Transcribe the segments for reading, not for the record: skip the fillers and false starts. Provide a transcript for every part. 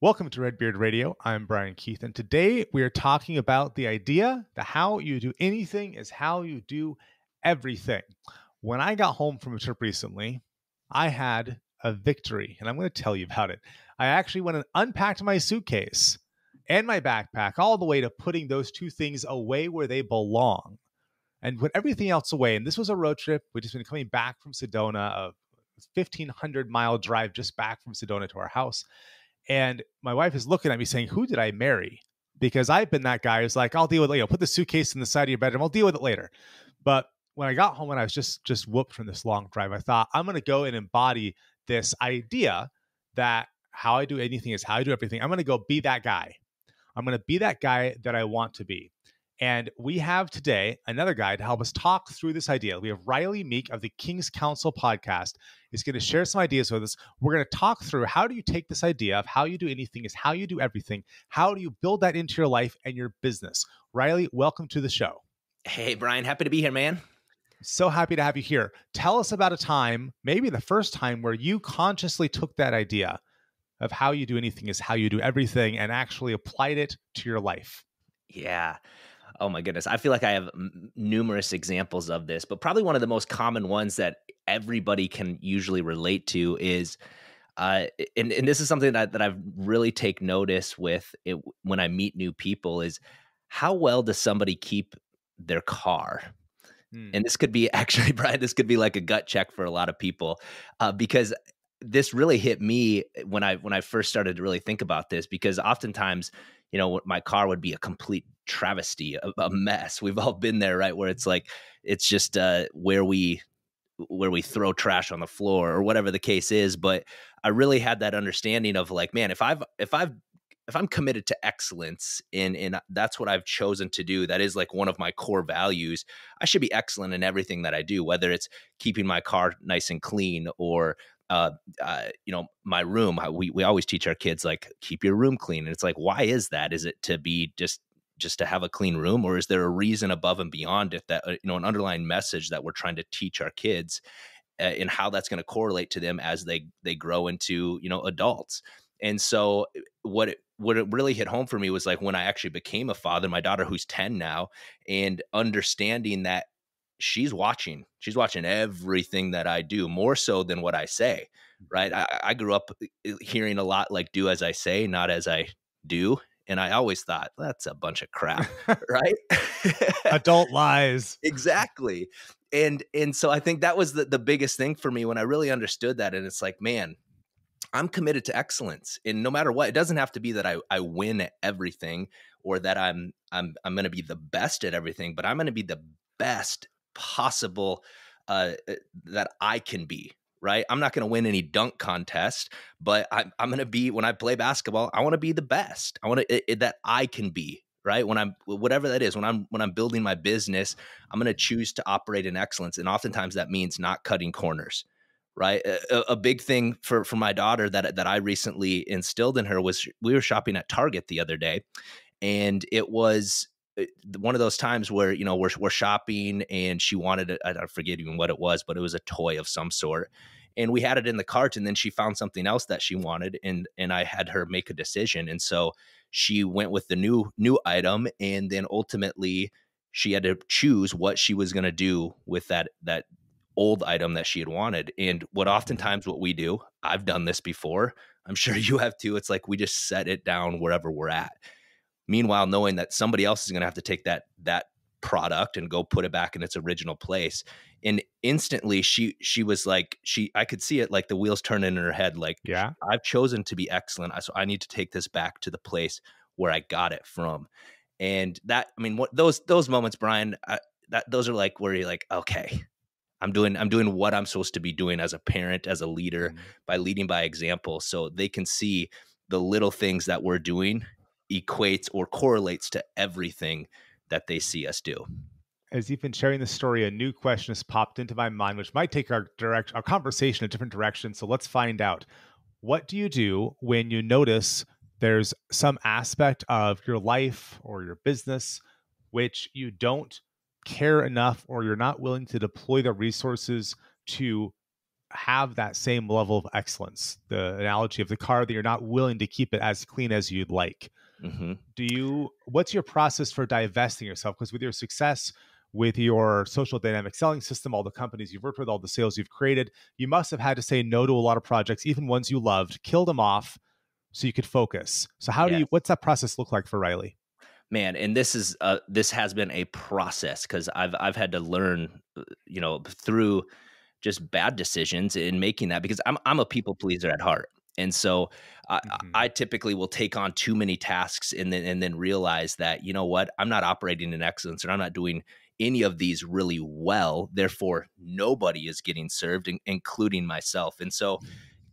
Welcome to Redbeard Radio. I'm Brian Keith, and today we are talking about the idea that how you do anything is how you do everything. When I got home from a trip recently, I had a victory, and I'm going to tell you about it. I actually went and unpacked my suitcase and my backpack all the way to putting those two things away where they belong and put everything else away. And this was a road trip. We'd just been coming back from Sedona, a 1,500-mile drive just back from Sedona to our house. And my wife is looking at me saying, who did I marry? Because I've been that guy who's like, I'll deal with it later. Put the suitcase in the side of your bedroom. I'll deal with it later. But when I got home and I was just whooped from this long drive, I thought, I'm going to go and embody this idea that how I do anything is how I do everything. I'm going to go be that guy. I'm going to be that guy that I want to be. And we have today another guy to help us talk through this idea. We have Rylee Meek of the King's Council Podcast is going to share some ideas with us. We're going to talk through how do you take this idea of how you do anything is how you do everything. How do you build that into your life and your business? Rylee, welcome to the show. Hey, Brian. Happy to be here, man. So happy to have you here. Tell us about a time, maybe the first time, where you consciously took that idea of how you do anything is how you do everything and actually applied it to your life. Yeah. Oh my goodness. I feel like I have numerous examples of this, but probably one of the most common ones that everybody can usually relate to is, and this is something that I've really take notice with it, when I meet new people is how well does somebody keep their car? Hmm. And this could be actually, Brian, this could be like a gut check for a lot of people because this really hit me when I first started to really think about this, because oftentimes, you know, my car would be a complete travesty, a mess. We've all been there, right? Where it's like, it's just where we throw trash on the floor or whatever the case is. But I really had that understanding of like, man, if I'm committed to excellence and that's what I've chosen to do, that is like one of my core values, I should be excellent in everything that I do, whether it's keeping my car nice and clean or you know, my room. We always teach our kids, like, keep your room clean. And it's like, why is that? Is it to be just to have a clean room? Or is there a reason above and beyond it that, you know, an underlying message that we're trying to teach our kids and how that's going to correlate to them as they grow into, you know, adults. And so what it really hit home for me was like when I actually became a father, my daughter who's 10 now, and understanding that she's watching everything that I do, more so than what I say, right? I grew up hearing a lot like, do as I say, not as I do. And I always thought, that's a bunch of crap, right? Adult lies. Exactly. And so I think that was the biggest thing for me when I really understood that. And it's like, man, I'm committed to excellence. And no matter what, it doesn't have to be that I win at everything or that I'm going to be the best at everything, but I'm going to be the best possible that I can be, right? I'm not going to win any dunk contest, but I'm going to be, when I play basketball, I want to be the best. I want to, that I can be, right? When I'm, whatever that is, when I'm building my business, I'm going to choose to operate in excellence. And oftentimes that means not cutting corners, right? A big thing for my daughter that I recently instilled in her was we were shopping at Target the other day, and it was one of those times where, you know, we're shopping and she wanted it. I forget even what it was, but it was a toy of some sort. And we had it in the cart, and then she found something else that she wanted. And I had her make a decision. And so she went with the new item. And then ultimately she had to choose what she was going to do with that old item that she had wanted. And what we do, I've done this before, I'm sure you have too. It's like, we just set it down wherever we're at. Meanwhile, knowing that somebody else is going to have to take that product and go put it back in its original place. And instantly she was like, I could see it, like the wheels turning in her head. Like, yeah, I've chosen to be excellent. So I need to take this back to the place where I got it from. And that, I mean, what those moments, Brian, those are like, where you're like, okay, I'm doing what I'm supposed to be doing as a parent, as a leader, by leading by example. So they can see the little things that we're doing equates or correlates to everything that they see us do. As you've been sharing this story, a new question has popped into my mind, which might take our conversation a different direction. So let's find out. What do you do when you notice there's some aspect of your life or your business which you don't care enough, or you're not willing to deploy the resources to have that same level of excellence, the analogy of the car, that you're not willing to keep it as clean as you'd like. Mm-hmm. What's your process for divesting yourself? Because with your success, with your social dynamic selling system, all the companies you've worked with, all the sales you've created, you must have had to say no to a lot of projects, even ones you loved, kill them off so you could focus. So how do you, what's that process look like for Rylee? Man, and this is this has been a process, because I've had to learn, you know, through just bad decisions in making that, because I'm a people pleaser at heart. And so I typically will take on too many tasks and then realize that, you know what, I'm not operating in excellence, and I'm not doing any of these really well. Therefore, nobody is getting served, including myself. And so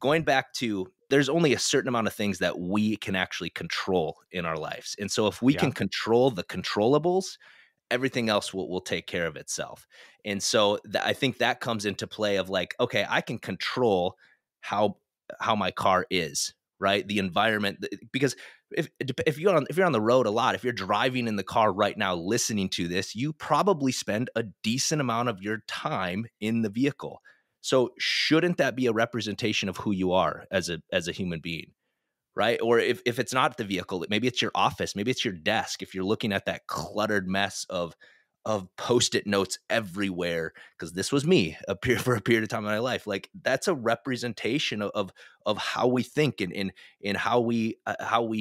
going back to, there's only a certain amount of things that we can actually control in our lives. And so if we can control the controllables, everything else will take care of itself. And so I think that comes into play of like, okay, I can control how my car is, right? The environment, because if you're on the road a lot, if you're driving in the car right now, listening to this, you probably spend a decent amount of your time in the vehicle. So shouldn't that be a representation of who you are as a human being, right? Or if it's not the vehicle, maybe it's your office, maybe it's your desk. If you're looking at that cluttered mess of Post-it notes everywhere, because this was me for a period of time in my life. Like, that's a representation of how we think and how we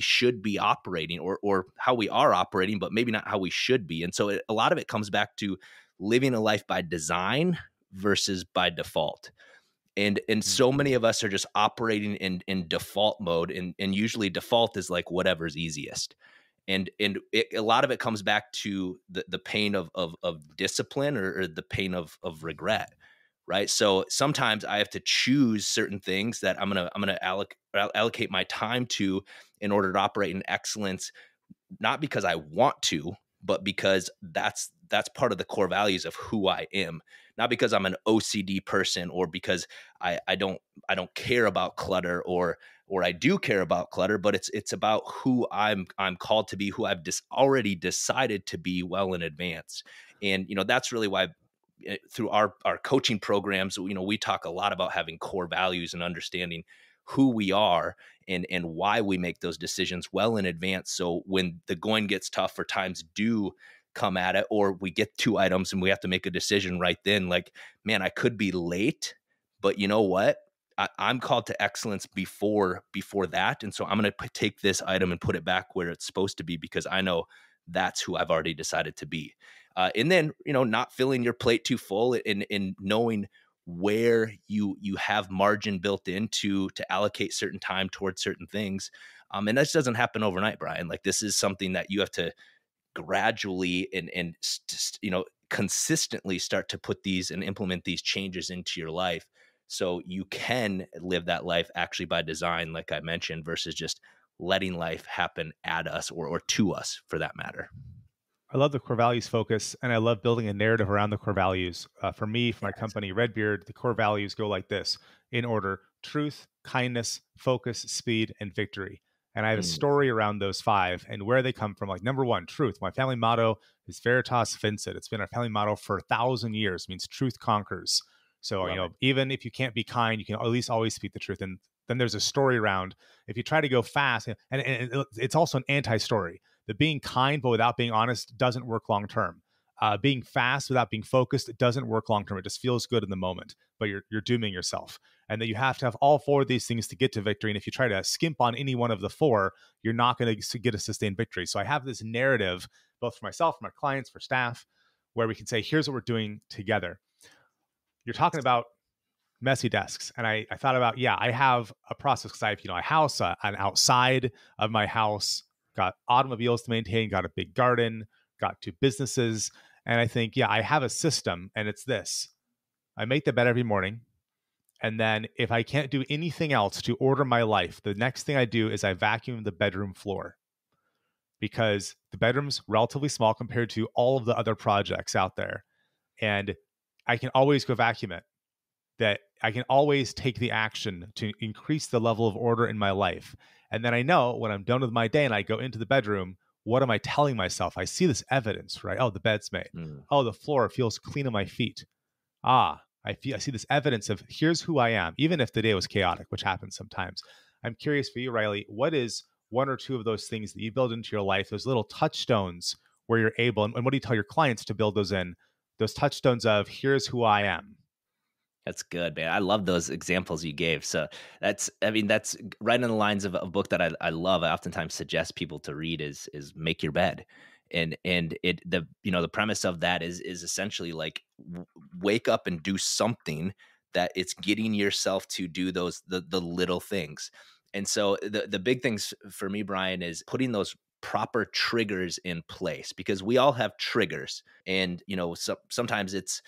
should be operating, or how we are operating, but maybe not how we should be. And so a lot of it comes back to living a life by design versus by default. And so many of us are just operating in default mode, and usually default is like whatever's easiest. And a lot of it comes back to the pain of discipline, or the pain of regret, right? So sometimes I have to choose certain things that I'm gonna allocate my time to in order to operate in excellence, not because I want to, but because that's part of the core values of who I am. Not because I'm an OCD person, or because I don't care about clutter, or I do care about clutter, but it's about who I'm called to be, who I've already decided to be well in advance. And, you know, that's really why through our coaching programs, you know, we talk a lot about having core values and understanding who we are and why we make those decisions well in advance. So when the going gets tough, or times do come at it, or we get two items and we have to make a decision right then, like, man, I could be late, but you know what? I'm called to excellence before that. And so I'm going to take this item and put it back where it's supposed to be, because I know that's who I've already decided to be. And then, you know, not filling your plate too full, and knowing where you have margin built into to allocate certain time towards certain things. And that doesn't happen overnight, Brian. Like, this is something that you have to gradually and you know, consistently start to put these and implement these changes into your life, so you can live that life actually by design, like I mentioned, versus just letting life happen at us or to us, for that matter. I love the core values focus, and I love building a narrative around the core values. For me, for my company, Redbeard, the core values go like this in order: truth, kindness, focus, speed, and victory. And I have a story around those five and where they come from. Like, number one, truth. My family motto is Veritas Vincit. It's been our family motto for 1,000 years. It means truth conquers. So, you know, even if you can't be kind, you can at least always speak the truth. And then there's a story around, if you try to go fast, and it's also an anti-story, that being kind but without being honest doesn't work long-term. Being fast without being focused, it doesn't work long-term. It just feels good in the moment, but you're dooming yourself. And that you have to have all four of these things to get to victory. And if you try to skimp on any one of the four, you're not going to get a sustained victory. So I have this narrative, both for myself, for my clients, for staff, where we can say, here's what we're doing together. You're talking about messy desks. And I thought about, I have a process, because I have, you know, a house, an outside of my house, got automobiles to maintain, got a big garden, got two businesses. And I think, I have a system, and it's this: I make the bed every morning. And then if I can't do anything else to order my life, the next thing I do is I vacuum the bedroom floor, because the bedroom's relatively small compared to all of the other projects out there. And I can always go vacuum it, that I can always take the action to increase the level of order in my life. And then I know when I'm done with my day and I go into the bedroom, what am I telling myself? I see this evidence, right? Oh, the bed's made. Oh, the floor feels clean on my feet. Ah, I see this evidence of here's who I am, even if the day was chaotic, which happens sometimes. I'm curious for you, Rylee, what is one or two of those things that you build into your life, those little touchstones where you're able, and what do you tell your clients to build those in, those touchstones of here's who I am? That's good, man. I love those examples you gave. So that's, I mean, that's right in the lines of a book that I love. I oftentimes suggest people to read is Make Your Bed. And it, the, you know, the premise of that is essentially like wake up and do something, that it's getting yourself to do those, the little things. And so the big things for me, Brian, is putting those proper triggers in place, because we all have triggers. And, you know, sometimes it's,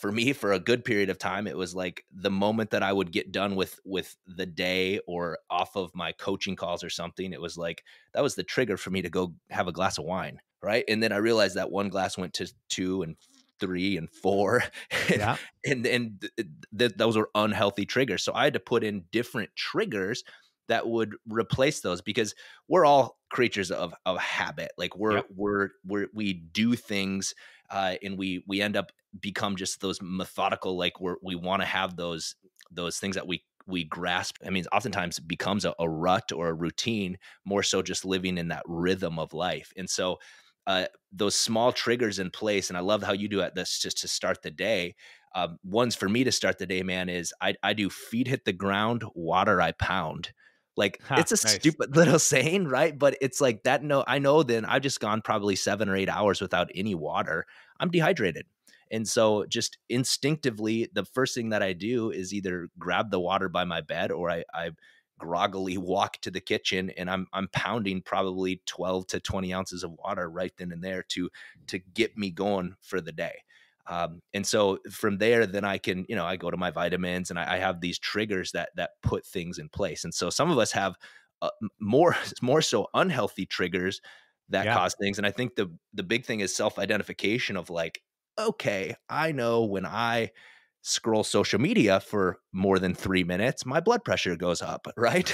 for me, for a good period of time, it was like the moment that I would get done with the day or off of my coaching calls or something, it was like, that was the trigger for me to go have a glass of wine, right? And then I realized that one glass went to 2 and 3 and 4. Yeah. and those were unhealthy triggers. So I had to put in different triggers that would replace those, because we're all creatures of habit. Like we do things, and we end up become just those methodical, like we want to have those things that we grasp. I mean, oftentimes it becomes a rut or a routine, more so just living in that rhythm of life. And so those small triggers in place. And I love how you do it. That's just to start the day. Ones for me to start the day, man, is I do feet hit the ground, water I pound. Like it's a stupid little saying, right? But it's like that. No, I know then I've just gone probably 7 or 8 hours without any water. I'm dehydrated. And so just instinctively, the first thing that I do is either grab the water by my bed, or I groggily walk to the kitchen, and I'm pounding probably 12 to 20 ounces of water right then and there to get me going for the day. And so from there, then I can, you know, I go to my vitamins, and I have these triggers that put things in place. And so some of us have more so unhealthy triggers that cause things. And I think the big thing is self-identification of like, okay, I know when I scroll social media for more than 3 minutes, my blood pressure goes up, right?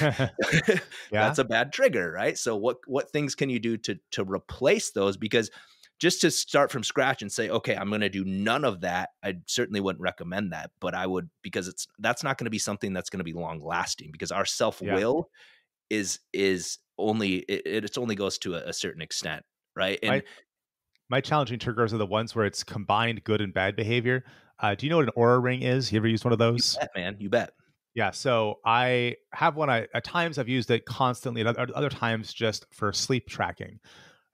That's a bad trigger, right? So what things can you do to replace those? Because just to start from scratch and say, okay, I'm going to do none of that, I certainly wouldn't recommend that, but I would, because that's not going to be something that's going to be long lasting, because our self-will is only, it's only goes to a certain extent, right? And my challenging triggers are the ones where it's combined good and bad behavior. Do you know what an Oura ring is? You ever used one of those? You bet, man. You bet. Yeah. So I have one. At times I've used it constantly, and other times just for sleep tracking.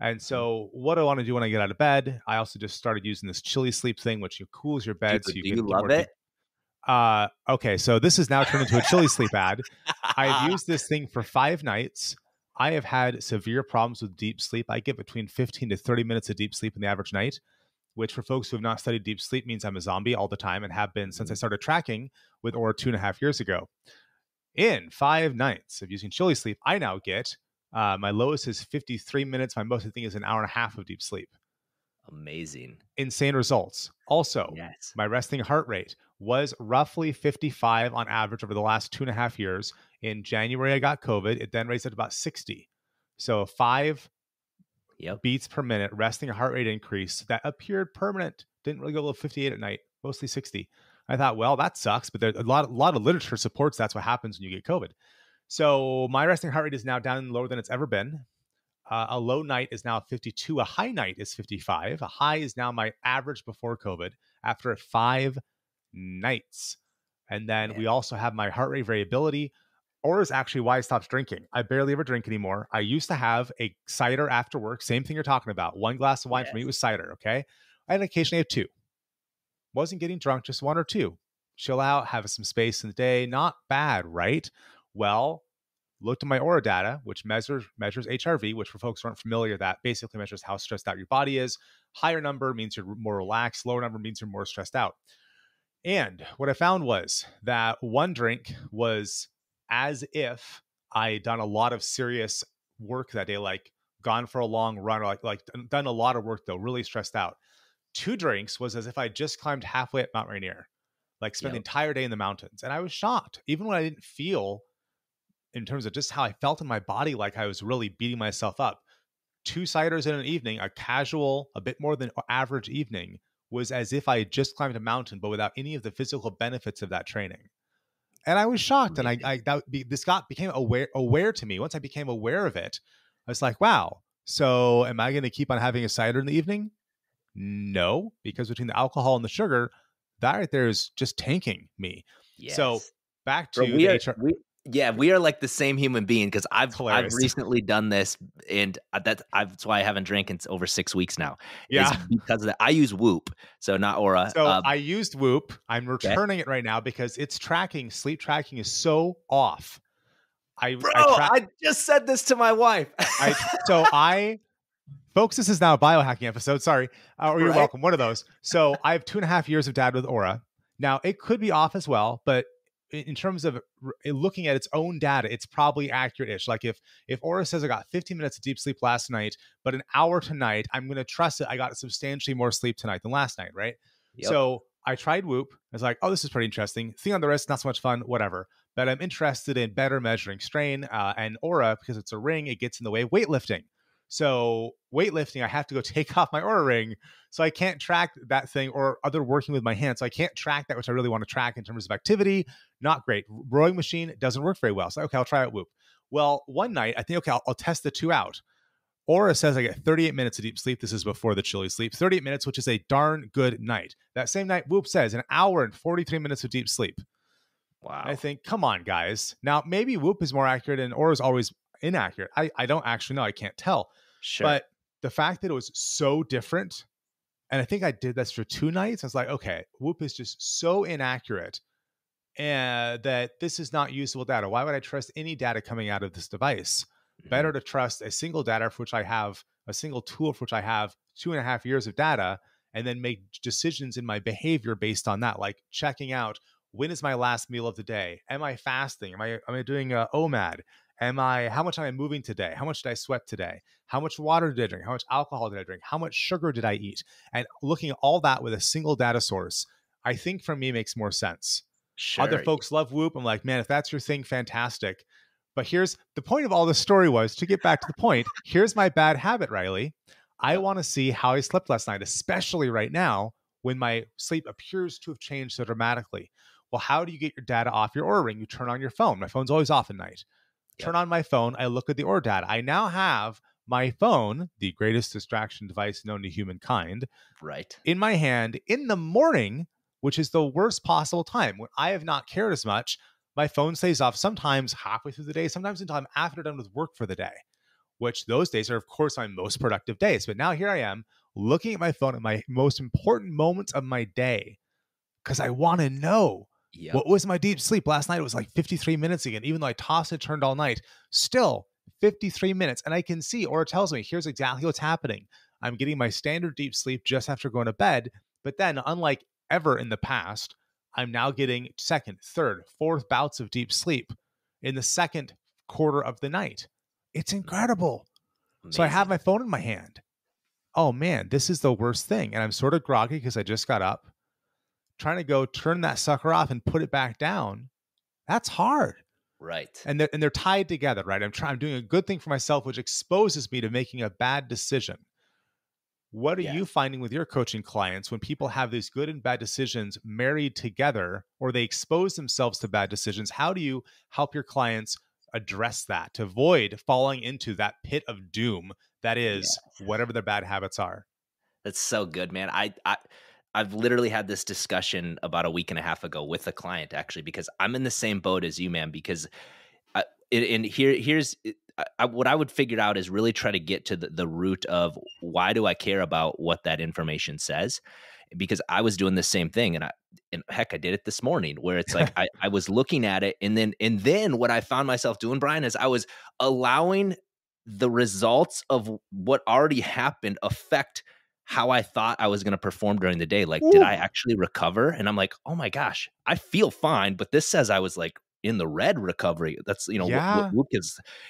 And so what I want to do when I get out of bed, I also just started using this Chilisleep thing, which cools your bed. Dude, so do you love it? Okay. So this is now turned into a Chilisleep ad. I've used this thing for 5 nights. I have had severe problems with deep sleep. I get between 15 to 30 minutes of deep sleep in the average night, which for folks who have not studied deep sleep means I'm a zombie all the time, and have been since I started tracking with Oura 2.5 years ago. In 5 nights of using Chilisleep, I now get my lowest is 53 minutes. My most, I think, is an hour and a half of deep sleep. Amazing. Insane results. Also, my resting heart rate was roughly 55 on average over the last 2.5 years. In January, I got COVID. It then raised it to about 60. So 5 beats per minute, resting heart rate increase that appeared permanent. Didn't really go below 58 at night, mostly 60. I thought, well, that sucks, but there's a lot of literature supports that's what happens when you get COVID. So my resting heart rate is now down lower than it's ever been. A low night is now 52. A high night is 55. A high is now my average before COVID after 5 nights. And then we also have my heart rate variability. Oura is actually why I stopped drinking. I barely ever drink anymore. I used to have a cider after work. Same thing you're talking about. 1 glass of wine for me was cider. Okay. I had occasionally have 2. Wasn't getting drunk, just 1 or 2. Chill out, have some space in the day. Not bad, right? Well, looked at my Oura data, which measures HRV, which for folks who aren't familiar, that basically measures how stressed out your body is. Higher number means you're more relaxed. Lower number means you're more stressed out. And what I found was that 1 drink was as if I had done a lot of serious work that day, like gone for a long run, or like done a lot of work though, really stressed out. 2 drinks was as if I just climbed halfway up Mount Rainier, like spent the entire day in the mountains. And I was shocked, even when I didn't feel, in terms of just how I felt in my body, like I was really beating myself up. 2 ciders in an evening, a casual, a bit more than average evening, was as if I had just climbed a mountain, but without any of the physical benefits of that training. And I was shocked. And this became aware to me. Once I became aware of it, I was like, wow, so am I going to keep on having a cider in the evening? No, because between the alcohol and the sugar, that right there is just tanking me. Yes. So back to we are like the same human being, because I've recently done this, and that's why I haven't drank in over 6 weeks now. Yeah, because of that. I use Whoop, so not Oura. So I used Whoop. I'm returning it right now because it's tracking. Sleep tracking is so off. I just said this to my wife. Folks, this is now a biohacking episode. Sorry. You're welcome. One of those. So I have 2.5 years of dad with Oura. Now, it could be off as well, but in terms of looking at its own data, it's probably accurate-ish. Like if Oura says I got 15 minutes of deep sleep last night, but an hour tonight, I'm going to trust it. I got substantially more sleep tonight than last night, right? Yep. So I tried Whoop. I was like, oh, this is pretty interesting. Thing on the wrist, not so much fun, whatever. But I'm interested in better measuring strain, and Oura, because it's a ring, it gets in the way of weightlifting. So weightlifting, I have to go take off my Oura ring. So I can't track that thing or other working with my hands. So I can't track that, which I really want to track in terms of activity. Not great. Rowing machine doesn't work very well. So, okay, I'll try out Whoop. Well, one night I think, okay, I'll test the two out. Oura says I get 38 minutes of deep sleep. This is before the Chilisleep. 38 minutes, which is a darn good night. That same night, Whoop says an hour and 43 minutes of deep sleep. Wow. And I think, come on, guys. Now, maybe Whoop is more accurate and Oura is always inaccurate. I don't actually know. I can't tell. Sure. But the fact that it was so different, and I think I did this for 2 nights, I was like, okay, Whoop is just so inaccurate, and that this is not usable data. Why would I trust any data coming out of this device? Mm-hmm. Better to trust a single data for which I have a single tool for which I have 2.5 years of data, and then make decisions in my behavior based on that, like checking out when is my last meal of the day? Am I fasting? Am I doing OMAD? How much am I moving today? How much did I sweat today? How much water did I drink? How much alcohol did I drink? How much sugar did I eat? And looking at all that with a single data source, I think for me makes more sense. Sure. Other folks love Whoop. I'm like, man, if that's your thing, fantastic. But here's the point of all the story was to get back to the point. Here's my bad habit, Rylee. I want to see how I slept last night, especially right now when my sleep appears to have changed so dramatically. Well, how do you get your data off your Oura ring? You turn on your phone. My phone's always off at night. Turn on my phone. I look at the Oura data. I now have my phone, the greatest distraction device known to humankind, right, in my hand in the morning, which is the worst possible time when I have not cared as much. My phone stays off sometimes halfway through the day, sometimes until I'm after done with work for the day, which those days are, of course, my most productive days. But now here I am looking at my phone at my most important moments of my day because I want to know. Yep. What was my deep sleep last night? It was like 53 minutes again, even though I tossed and turned all night, still 53 minutes. And I can see, Oura tells me, here's exactly what's happening. I'm getting my standard deep sleep just after going to bed. But then, unlike ever in the past, I'm now getting second, third, fourth bouts of deep sleep in the second quarter of the night. It's incredible. Amazing. So I have my phone in my hand. Oh man, this is the worst thing. And I'm sort of groggy because I just got up. Trying to go turn that sucker off and put it back down, that's hard. Right. And they're tied together, right? I'm doing a good thing for myself, which exposes me to making a bad decision. What are you finding with your coaching clients when people have these good and bad decisions married together, or they expose themselves to bad decisions? How do you help your clients address that to avoid falling into that pit of doom that is whatever their bad habits are? That's so good, man. I've literally had this discussion about a week and a half ago with a client, actually, because I'm in the same boat as you, man, because what I would figure out is really try to get to the root of why do I care about what that information says? Because I was doing the same thing and heck, I did it this morning where it's like, I was looking at it. And then what I found myself doing, Brian, is I was allowing the results of what already happened affect how I thought I was going to perform during the day. Like, Did I actually recover? And I'm like, oh my gosh, I feel fine. But this says I was like in the red recovery. That's, what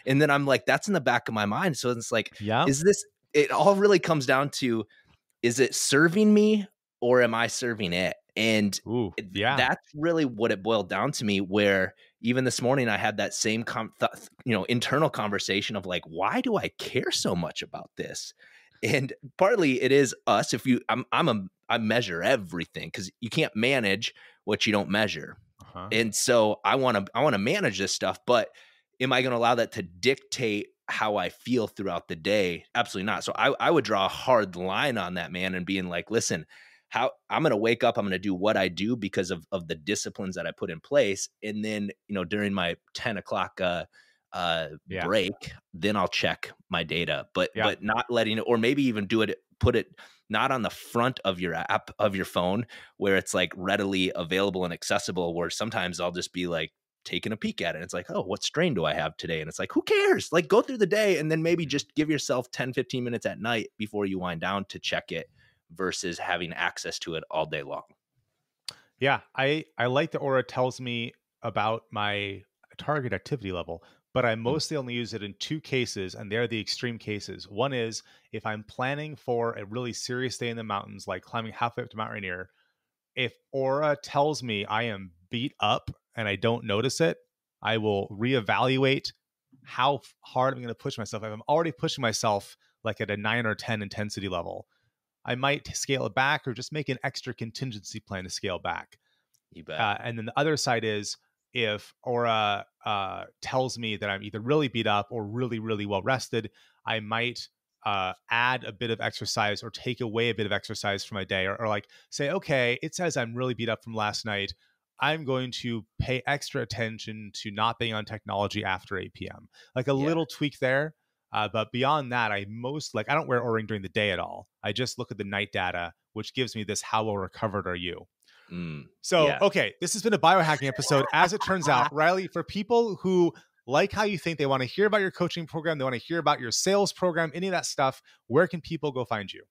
and then I'm like, that's in the back of my mind. So it's like, it all really comes down to, is it serving me or am I serving it? And that's really what it boiled down to me, where even this morning I had that same, internal conversation of like, why do I care so much about this? And partly it is us. If you, I'm, I'm a, I measure everything, because you can't manage what you don't measure. Uh-huh. And so I want to manage this stuff, but am I going to allow that to dictate how I feel throughout the day? Absolutely not. So I would draw a hard line on that, man, and being like, listen, how I'm going to wake up, I'm going to do what I do because of the disciplines that I put in place. And then, you know, during my 10 o'clock, break, then I'll check my data, but not letting it, or maybe even put it not on the front of your app of your phone where it's like readily available and accessible, where sometimes I'll just be like taking a peek at it. It's like, oh, what strain do I have today? And it's like, who cares? Like, go through the day and then maybe just give yourself 10, 15 minutes at night before you wind down to check it, versus having access to it all day long. Yeah. I like the Oura tells me about my target activity level, but I mostly only use it in two cases, and they're the extreme cases. One is if I'm planning for a really serious day in the mountains, like climbing halfway up to Mount Rainier, if Oura tells me I am beat up and I don't notice it, I will reevaluate how hard I'm going to push myself. If I'm already pushing myself like at a 9 or 10 intensity level, I might scale it back or just make an extra contingency plan to scale back. You bet. And then the other side is, if Oura tells me that I'm either really beat up or really, really well rested, I might add a bit of exercise or take away a bit of exercise from my day, or like say, okay, it says I'm really beat up from last night. I'm going to pay extra attention to not being on technology after 8 p.m. Like a little tweak there. But beyond that, I don't wear O-ring during the day at all. I just look at the night data, which gives me this, how well recovered are you? Okay, this has been a biohacking episode. As it turns out, Rylee, for people who like how you think, they want to hear about your coaching program, they want to hear about your sales program, any of that stuff, where can people go find you?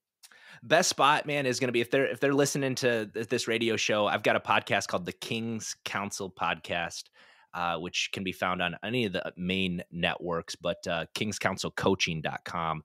Best spot, man, is going to be if they're listening to this radio show. I've got a podcast called the King's Council Podcast, which can be found on any of the main networks, but kingscouncilcoaching.com.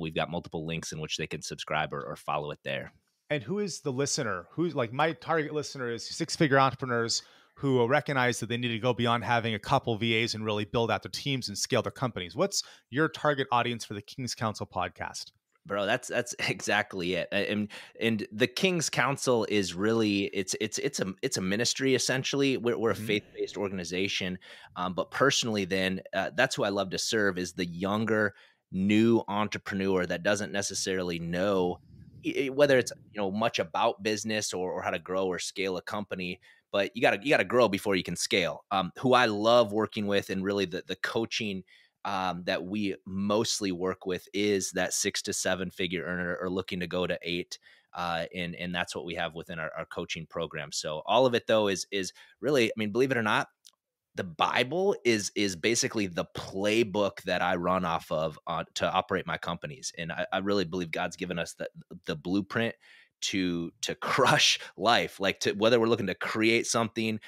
We've got multiple links in which they can subscribe or follow it there. And who is the listener? Who's like, my target listener is six-figure entrepreneurs who recognize that they need to go beyond having a couple VAs and really build out their teams and scale their companies. What's your target audience for the King's Council Podcast? Bro, that's exactly it. And the King's Council is really, it's a ministry, essentially. We're a faith-based organization. But personally then, that's who I love to serve, is the younger, new entrepreneur that doesn't necessarily know whether it's, you know, much about business or how to grow or scale a company, but you gotta grow before you can scale. Who I love working with, and really the coaching that we mostly work with, is that 6 to 7 figure earner, or looking to go to 8. And that's what we have within our coaching program. So all of it though is really, I mean, believe it or not, the Bible is basically the playbook that I run off of to operate my companies. And I really believe God's given us the blueprint to crush life, like whether we're looking to create something,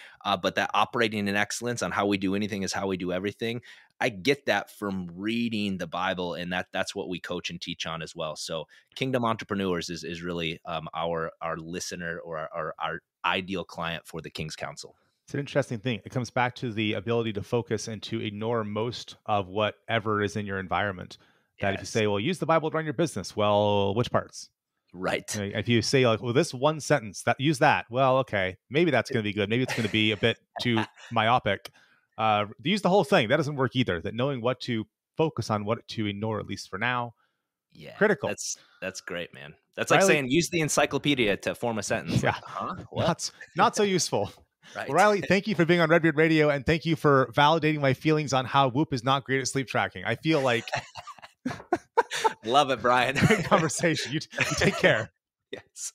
but that operating in excellence on how we do anything is how we do everything. I get that from reading the Bible, and that's what we coach and teach on as well. So Kingdom Entrepreneurs is really our listener, or our ideal client for the King's Council. It's an interesting thing. It comes back to the ability to focus and to ignore most of whatever is in your environment. That if you say, well, use the Bible to run your business. Well, which parts? Right. If you say like, well, this one sentence, that use that. Well, okay, maybe that's going to be good. Maybe it's going to be a bit too myopic. Use the whole thing. That doesn't work either. That knowing what to focus on, what to ignore, at least for now. Yeah. Critical. That's great, man. That's like saying use the encyclopedia to form a sentence. Yeah. Like, huh? What? Not so useful. Right. Well, Rylee, thank you for being on Redbeard Radio, and thank you for validating my feelings on how Whoop is not great at sleep tracking. I feel like... Love it, Brian. Great conversation. You take care. Yes.